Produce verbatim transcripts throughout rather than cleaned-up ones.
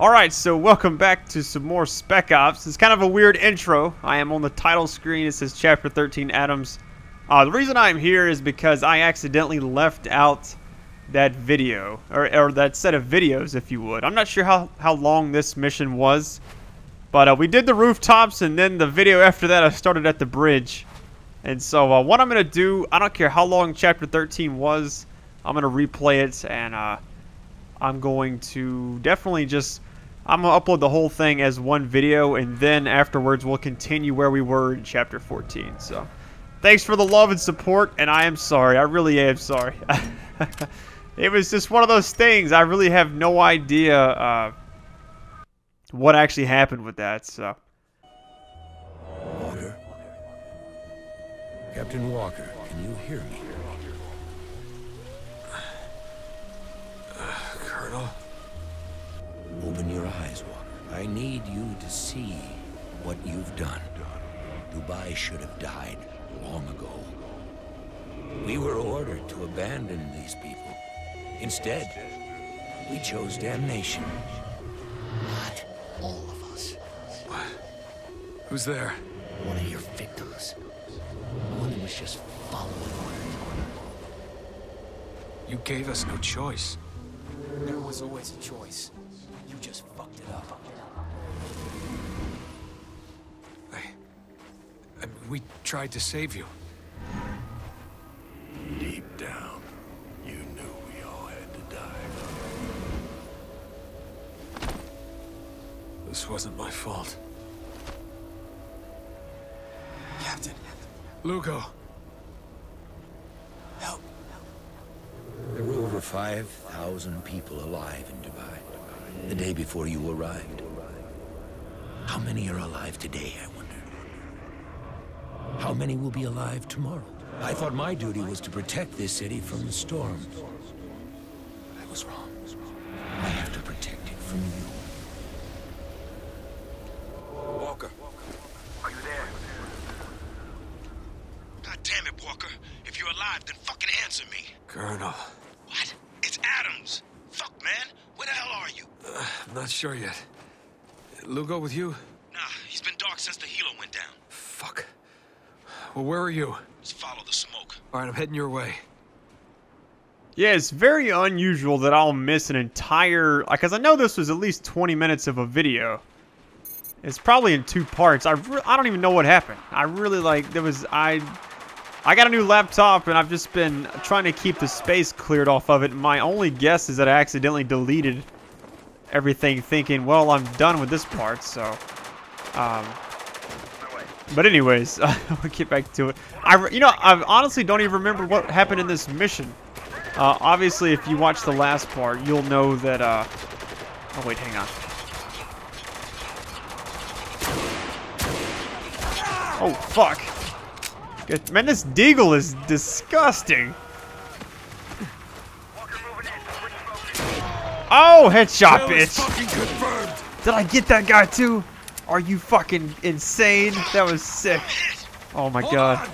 Alright, so welcome back to some more Spec Ops. It's kind of a weird intro. I am on the title screen. It says Chapter thirteen Adams. Uh, the reason I'm here is because I accidentally left out that video, or, or that set of videos, if you would. I'm not sure how, how long this mission was, but uh, we did the rooftops, and then the video after that I started at the bridge. And so uh, what I'm going to do, I don't care how long Chapter thirteen was, I'm going to replay it, and uh, I'm going to definitely just... I'm going to upload the whole thing as one video, and then afterwards we'll continue where we were in Chapter fourteen. So, thanks for the love and support, and I am sorry. I really am sorry. It was just one of those things. I really have no idea uh, what actually happened with that, so... Walker. Captain Walker, can you hear me? Uh, Colonel? Open your eyes, Walker. I need you to see what you've done. Dubai should have died long ago. We were ordered to abandon these people. Instead, we chose damnation. Not all of us. What? Who's there? One of your victims. One who was just following orders. You gave us no choice. There was always a choice. You just fucked it up. I... I mean, we tried to save you. Deep down, you knew we all had to die. This wasn't my fault. Captain... Lugo! Help! There were over five thousand people alive in Dubai the day before you arrived. How many are alive today, I wonder? How many will be alive tomorrow? I thought my duty was to protect this city from the storm. I was wrong. I have to protect it from you. Walker. Are you there? God damn it, Walker. If you're alive, then fucking answer me. Colonel. What? It's Adams. Fuck, man. Where the hell are you? Uh, I'm not sure yet. Lugo with you? Nah, he's been dark since the helo went down. Fuck. Well, where are you? Just follow the smoke. All right, I'm heading your way. Yeah, it's very unusual that I'll miss an entire... Because I know this was at least twenty minutes of a video. It's probably in two parts. I, re I don't even know what happened. I really, like, there was... I... I got a new laptop, and I've just been trying to keep the space cleared off of it. My only guess is that I accidentally deleted everything thinking, well, I'm done with this part, so... Um, but anyways, we'll get back to it. I, you know, I honestly don't even remember what happened in this mission. Uh, obviously, if you watch the last part, you'll know that... Uh, oh, wait, hang on. Oh, fuck. Good. Man, this deagle is disgusting. Oh, headshot, bitch. Did I get that guy too? Are you fucking insane? That was sick. Oh my god.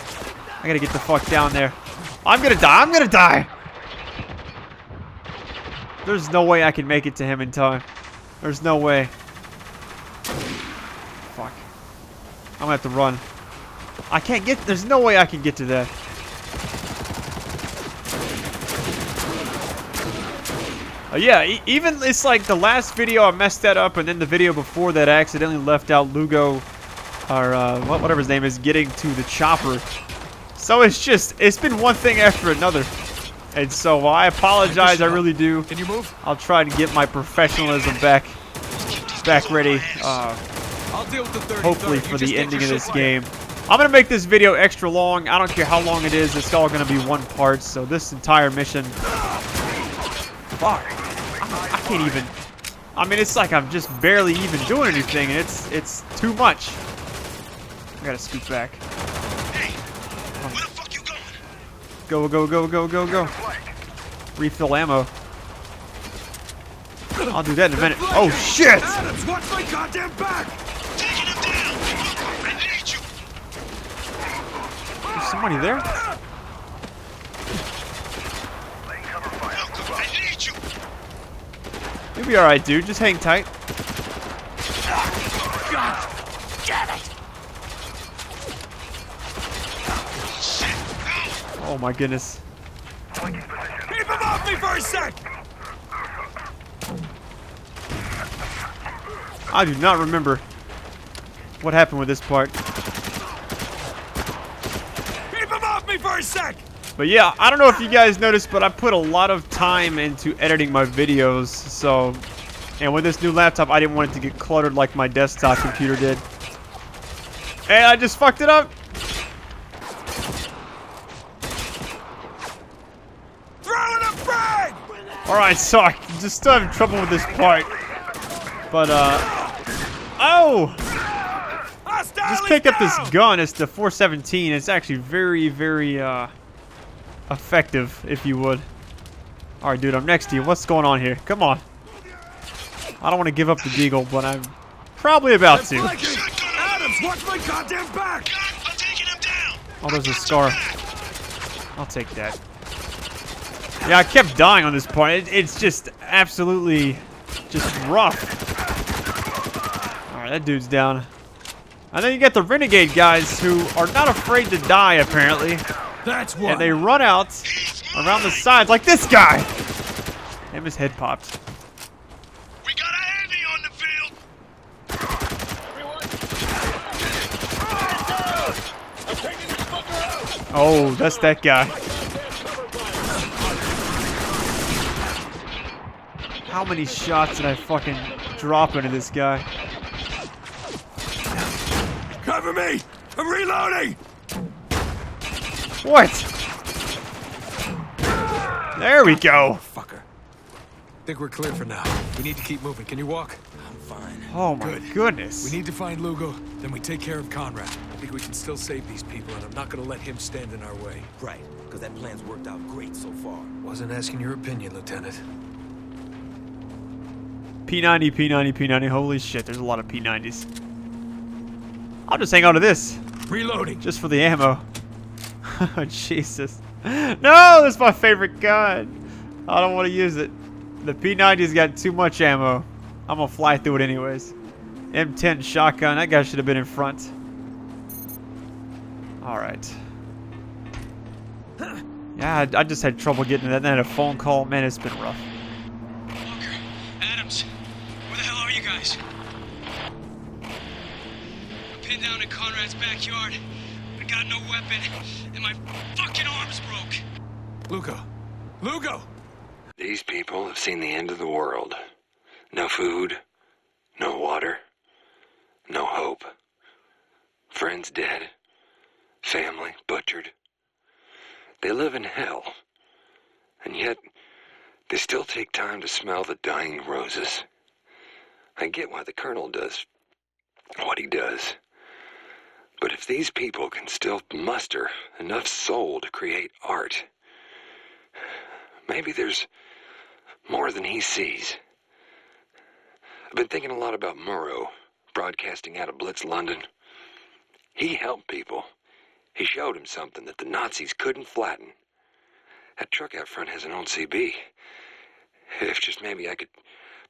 I gotta get the fuck down there. I'm gonna die. I'm gonna die. There's no way I can make it to him in time. There's no way. Fuck. I'm gonna have to run. I can't get... There's no way I can get to that. Uh, yeah, e even... It's like the last video I messed that up, and then the video before that I accidentally left out Lugo, or uh, whatever his name is, getting to the chopper. So it's just... It's been one thing after another. And so uh, I apologize, I really do. Can you move? I'll try to get my professionalism back, back ready. Uh, hopefully for the ending of this game. I'm going to make this video extra long. I don't care how long it is. It's all going to be one part. So this entire mission... Fuck. I, I can't even... I mean, it's like I'm just barely even doing anything. And it's it's too much. I got to scoot back. Go, go, go, go, go, go. Refill ammo. I'll do that in a minute. Oh, shit! Adams, watch my goddamn back! Somebody there? You'll be alright, dude. Just hang tight. God damn it. Oh my goodness. Keep him off me for a sec! I do not remember what happened with this part. Keep him off me for a sec! But yeah, I don't know if you guys noticed, but I put a lot of time into editing my videos, so... And with this new laptop, I didn't want it to get cluttered like my desktop computer did. And I just fucked it up! Alright, so I just still having trouble with this part. But, uh... Oh! Just picked up this gun. It's the four seventeen. It's actually very, very, uh... effective, if you would. Alright, dude, I'm next to you. What's going on here? Come on. I don't want to give up the deagle, but I'm probably about to. Adams, watch my goddamn back! I'm taking him down! Oh, there's a SCAR. I'll take that. Yeah, I kept dying on this part. It, it's just absolutely just rough. Alright, that dude's down. And then you got the renegade guys who are not afraid to die, apparently. That's what. And they run out around the sides like this guy. And his head popped. We got a heavy on the field. Oh, that's that guy. How many shots did I fucking drop into this guy? Cover me! I'm reloading! What? There we go. Fucker. Think we're clear for now. We need to keep moving. Can you walk? I'm fine. Oh my Good. goodness. We need to find Lugo, then we take care of Konrad. I think we can still save these people, and I'm not gonna let him stand in our way. Right, because that plan's worked out great so far. Wasn't asking your opinion, Lieutenant. P ninety, P ninety, P ninety. Holy shit, there's a lot of P nineties. I'll just hang on to this. Reloading. Just for the ammo. Oh, Jesus. No, that's my favorite gun. I don't want to use it. The P ninety's got too much ammo. I'm going to fly through it anyways. M ten shotgun. That guy should have been in front. Alright. Yeah, I, I just had trouble getting to that. Then I had a phone call. Man, it's been rough. Down in Konrad's backyard. I got no weapon, and my fucking arm's broke. Lugo. Lugo! These people have seen the end of the world. No food, no water, no hope. Friends dead, family butchered. They live in hell, and yet they still take time to smell the dying roses. I get why the Colonel does what he does. But if these people can still muster enough soul to create art, maybe there's more than he sees. I've been thinking a lot about Murrow, broadcasting out of Blitz London. He helped people. He showed him something that the Nazis couldn't flatten. That truck out front has an old C B. If just maybe I could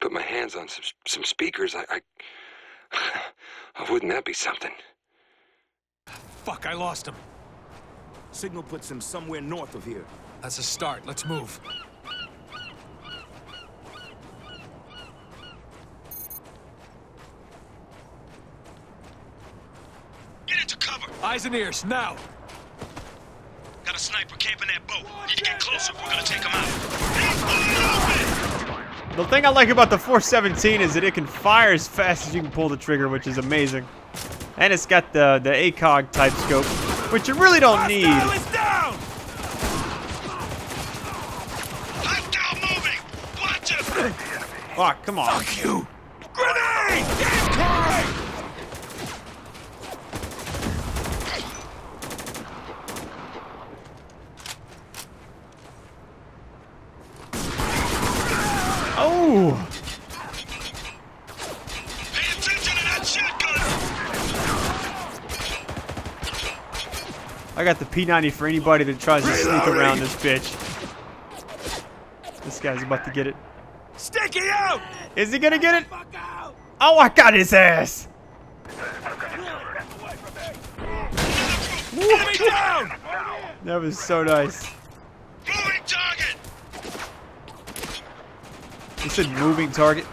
put my hands on some, some speakers, I, I... Oh, wouldn't that be something? Fuck, I lost him. Signal puts him somewhere north of here. That's a start. Let's move. Get into cover. Eyes and ears, now. Got a sniper camping that boat. Need to get closer. We're gonna take him out. The thing I like about the four seventeen is that it can fire as fast as you can pull the trigger, which is amazing. And it's got the, the ACOG type scope, which you really don't need. Fuck, oh, come on. Fuck you. Grenade! Oh! I got the P ninety for anybody that tries to sneak around this bitch. This guy's about to get it. Sticky out! Is he gonna get it? Oh, I got his ass! That was so nice. Moving target! He said moving target.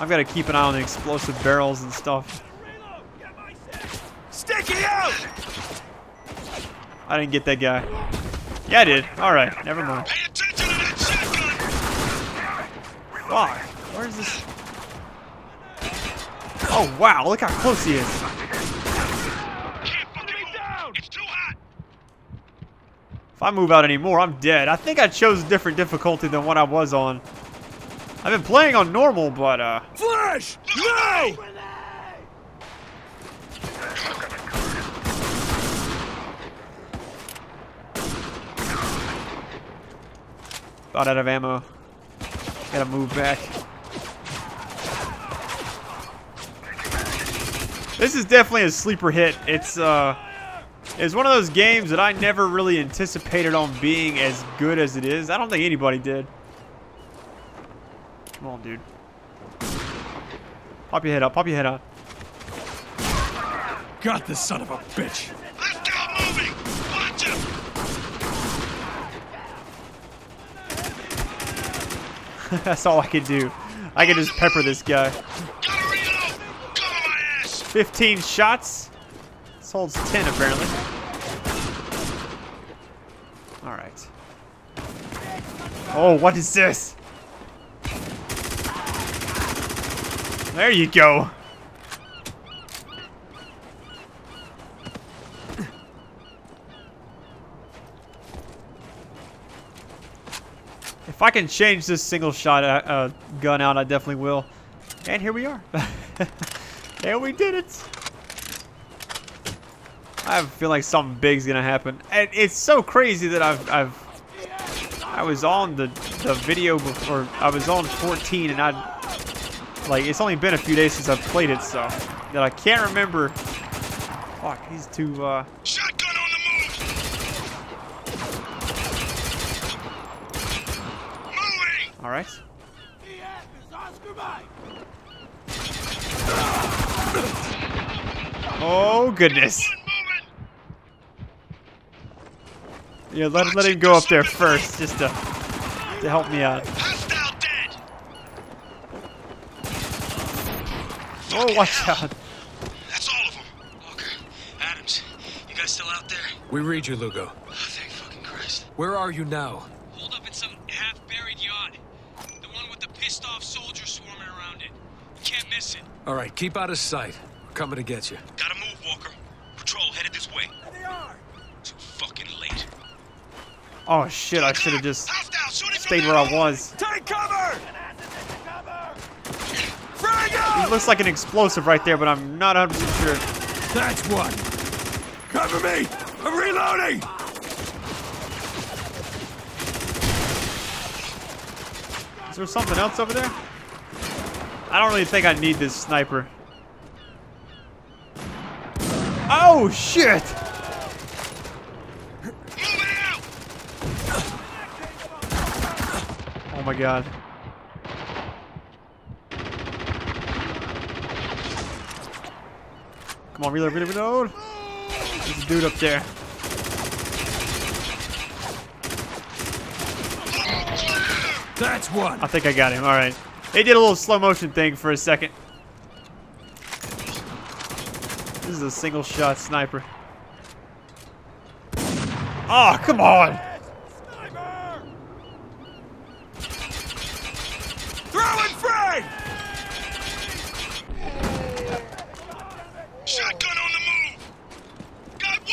I've got to keep an eye on the explosive barrels and stuff. Sticky out! I didn't get that guy. Yeah, I did. All right, never mind. Pay attention to that shotgun! Fuck! Where is this? Oh wow! Look how close he is. Can't fucking move down. It's too hot. If I move out anymore, I'm dead. I think I chose a different difficulty than what I was on. I've been playing on normal, but uh. Flash! No! About out of ammo. Gotta move back. This is definitely a sleeper hit. It's uh, it's one of those games that I never really anticipated on being as good as it is. I don't think anybody did. Come on, dude. Pop your head up. Pop your head up. Got this son of a bitch. Let's go moving. Watch him. That's all I could do. I could just pepper this guy. Gotta reload. Cover my ass. fifteen shots. This holds ten apparently. All right. Oh, what is this? There you go. If I can change this single shot uh, gun out, I definitely will. And here we are. And we did it. I feel like something big's gonna happen. And it's so crazy that I've, I've, I was on the the video before. I was on fourteen, and I. Like, it's only been a few days since I've played it, so that I can't remember. Fuck, he's too, uh... Shotgun on the move! Moving! Alright. Oh, goodness. Yeah, let, let him go up there first, just to, to help me out. Oh, watch out. That's all of them. Walker, Adams, you guys still out there? We read you, Lugo. Oh, thank fucking Christ. Where are you now? Hold up in some half-buried yard. The one with the pissed-off soldiers swarming around it. You can't miss it. All right, keep out of sight. We're coming to get you. Gotta move, Walker. Patrol headed this way. There they are. Too fucking late. Oh, shit. I should have just stayed where I was. Take cover! It looks like an explosive right there, but I'm not one hundred percent sure. That's one. Cover me! I'm reloading! Is there something else over there? I don't really think I need this sniper. Oh, shit! Oh, my God. Come on, reload, reload, reload. There's a dude up there. That's one. I think I got him. All right. They did a little slow motion thing for a second. This is a single shot sniper. Oh, come on. Sniper! Throw it free!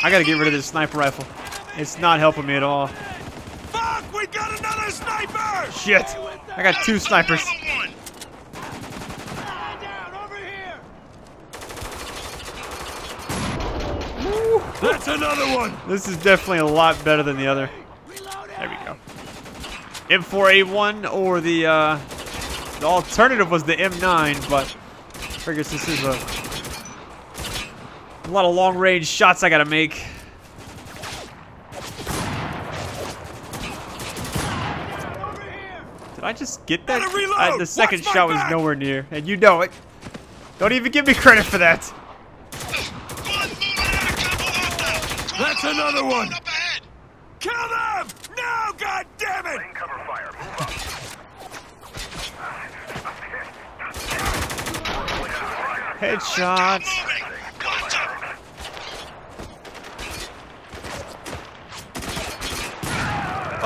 I gotta get rid of this sniper rifle. It's not helping me at all. Fuck, we got another sniper! Shit! I got two snipers. Woo. That's another one! This is definitely a lot better than the other. There we go. M four A one or the uh the alternative was the M nine, but I figures this is a A lot of long range shots I gotta make. I just get that? I, the second Watch shot was back. Nowhere near, and you know it. Don't even give me credit for that. That's another one. Kill them! No, God damn it! Cover fire. Move up. Headshot.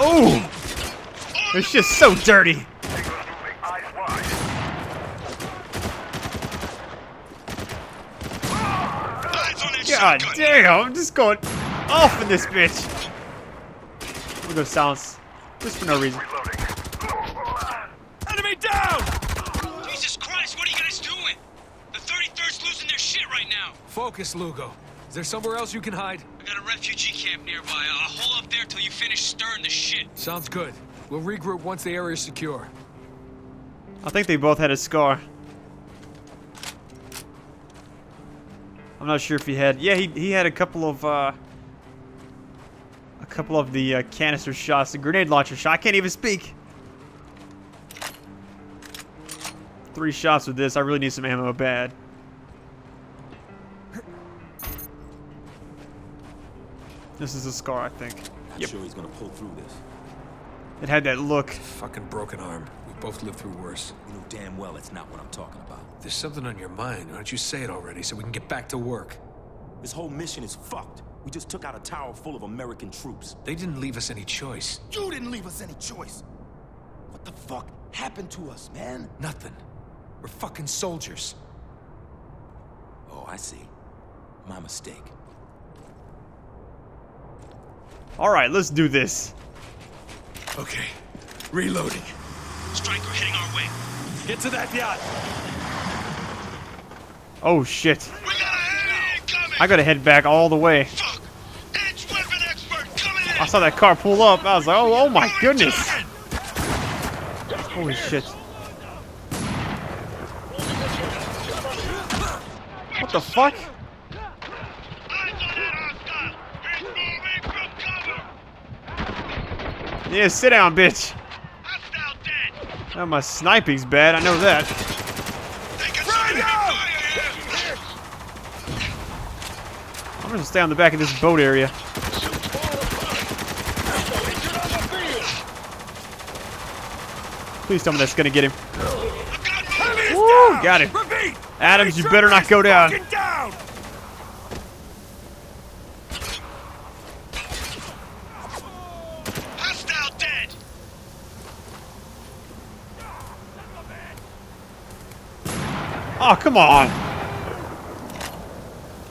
Oh! It's just so dirty. God damn, I'm just going off in this bitch. We'll go silence. Just for no reason. Enemy down! Jesus Christ, what are you guys doing? The thirty-third's losing their shit right now. Focus, Lugo. Is there somewhere else you can hide? I got a refugee camp nearby. I'll hold up there till you finish stirring the shit. Sounds good. We'll regroup once the area's secure. I think they both had a scar. I'm not sure if he had. Yeah, he he had a couple of uh, a couple of the uh, canister shots, the grenade launcher shot. I can't even speak. Three shots with this. I really need some ammo bad. This is a SCAR, I think. Not yep. sure he's gonna pull through this. It had that look. Fucking broken arm. We've both lived through worse. You know damn well it's not what I'm talking about. There's something on your mind. Why don't you say it already so we can get back to work? This whole mission is fucked. We just took out a tower full of American troops. They didn't leave us any choice. You didn't leave us any choice. What the fuck happened to us, man? Nothing. We're fucking soldiers. Oh, I see. My mistake. All right, let's do this. Okay, reloading. Striker heading our way. Get to that yacht. Oh shit! We got a I gotta head back all the way. Fuck. Edge weapon expert coming in. I saw that car pull up. I was like, oh, oh my goodness! Holy shit! What the fuck? Yeah, sit down, bitch. Oh, my sniping's bad. I know that. Right I'm gonna stay on the back of this boat area. Please tell me that's gonna get him. Woo, got him. Adams, you better not go down. Oh, come on.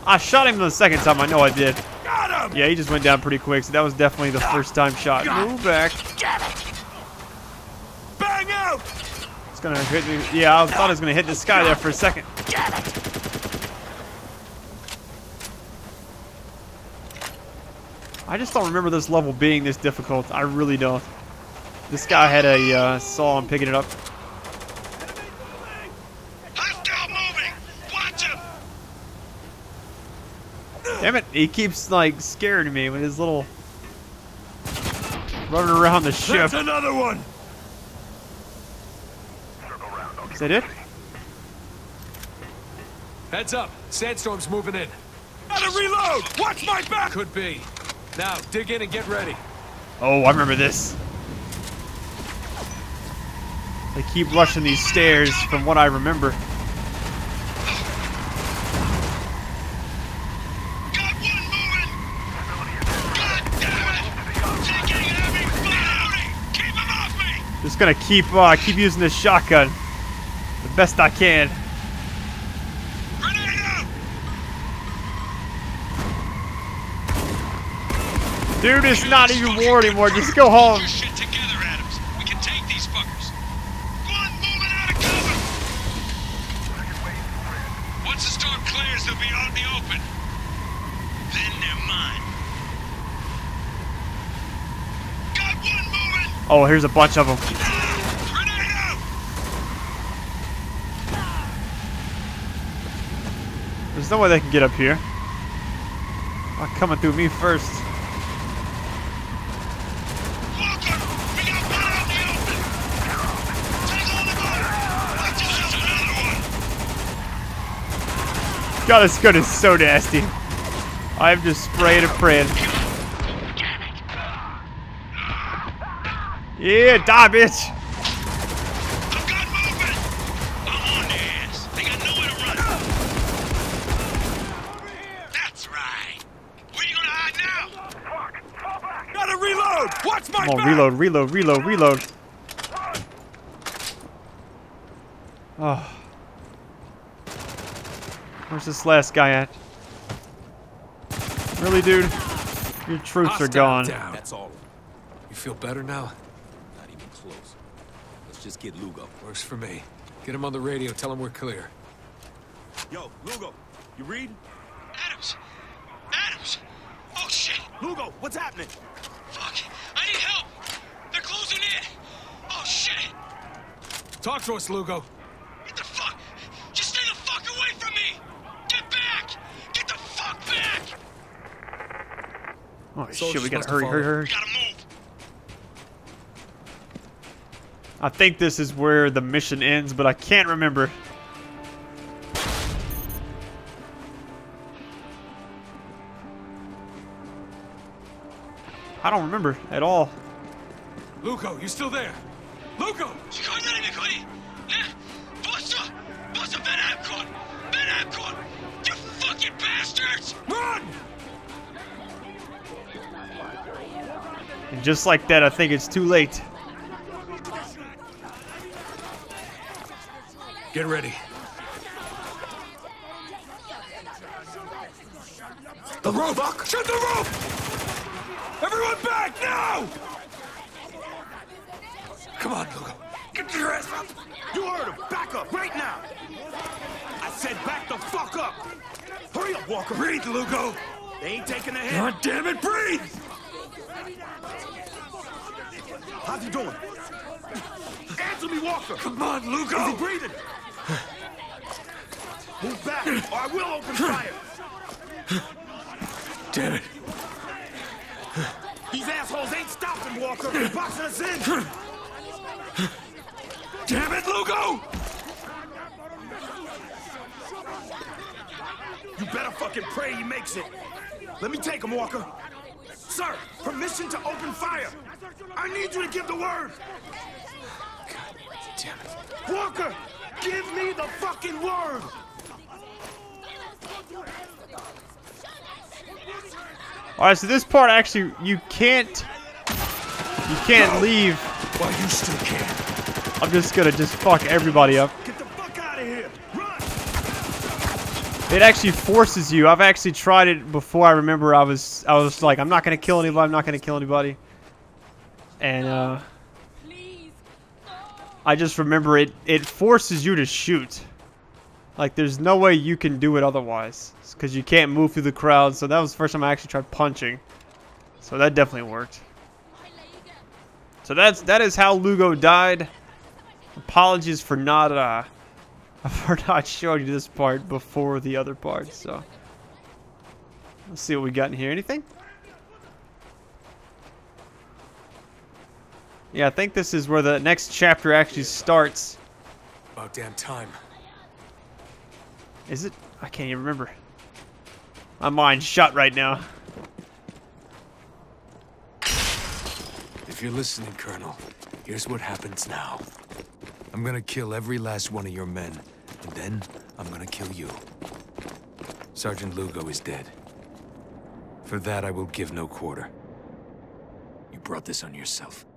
I shot him the second time. I know I did. Got him. Yeah, he just went down pretty quick, so that was definitely the first time shot. God. Move back. Get it. Bang out. It's going to hit me. Yeah, I thought it was going to hit this guy there for a second. Get it. I just don't remember this level being this difficult. I really don't. This guy had a uh, saw. I'm picking it up. Damn it, he keeps like scaring me with his little running around the ship. That's another one. Is that it? Heads up, sandstorm's moving in. Gotta reload! Watch my back! Could be. Now, dig in and get ready. Oh, I remember this. They keep rushing these stairs from what I remember. Just gonna keep uh, keep using this shotgun the best I can. Dude, it's not even war anymore. Just go home. Oh, here's a bunch of them. There's no way they can get up here. Not coming through me first. God, this gun is so nasty. I'm just spraying and praying. Yeah, die, bitch! I've got movement! I'm on their ass. They got nowhere to run. That's right. Where you gonna hide now? Fuck! Fall back! Gotta reload! Watch my back! Come on, reload, reload, reload, reload. Oh. Where's this last guy at? Really, dude? Your troops Hostile are gone. Down. That's all. You feel better now? Not even close. Let's just get Lugo. Works for me. Get him on the radio. Tell him we're clear. Yo, Lugo. You read? Adams. Adams. Oh, shit. Lugo, what's happening? Fuck. I need help. They're closing in. Oh, shit. Talk to us, Lugo. Get the fuck. Just stay the fuck away from me. Get back. Get the fuck back. Oh shit, we gotta hurry, hurry, hurry. We gotta move. I think this is where the mission ends, but I can't remember. I don't remember at all. Lugo, you still there? Lugo! You fucking bastards! Run! And just like that, I think it's too late. Get ready. The roof! Fuck. Shut the roof! Everyone back now! Come on, Lugo. Get your ass up! You heard him. Back up right now! I said back the fuck up! Hurry up, Walker. Breathe, Lugo. They ain't taking a hit. God damn it, breathe! How's he doing? Answer me, Walker! Come on, Lugo! Is he breathing? Move back, or I will open fire! Damn it! These assholes ain't stopping, Walker! They're boxing us in! Damn it, Lugo! You better fucking pray he makes it! Let me take him, Walker! Sir, permission to open fire! I need you to give the word! God damn it. Walker! Give me the fucking word! Alright, so this part actually, you can't... You can't no. leave. While you still can. I'm just gonna just fuck everybody up. Get the fuck out of here! Run! It actually forces you. I've actually tried it before. I remember I was, I was like, I'm not gonna kill anybody, I'm not gonna kill anybody. And uh Please, no. I just remember it it forces you to shoot. Like there's no way you can do it otherwise. It's cause you can't move through the crowd, so that was the first time I actually tried punching. So that definitely worked. So that's that is how Lugo died. Apologies for not uh for not showing you this part before the other part, so let's see what we got in here. Anything? Yeah, I think this is where the next chapter actually starts. About damn time. Is it? I can't even remember. My mind's shut right now. If you're listening, Colonel, here's what happens now. I'm gonna kill every last one of your men, and then I'm gonna kill you. Sergeant Lugo is dead. For that, I will give no quarter. You brought this on yourself.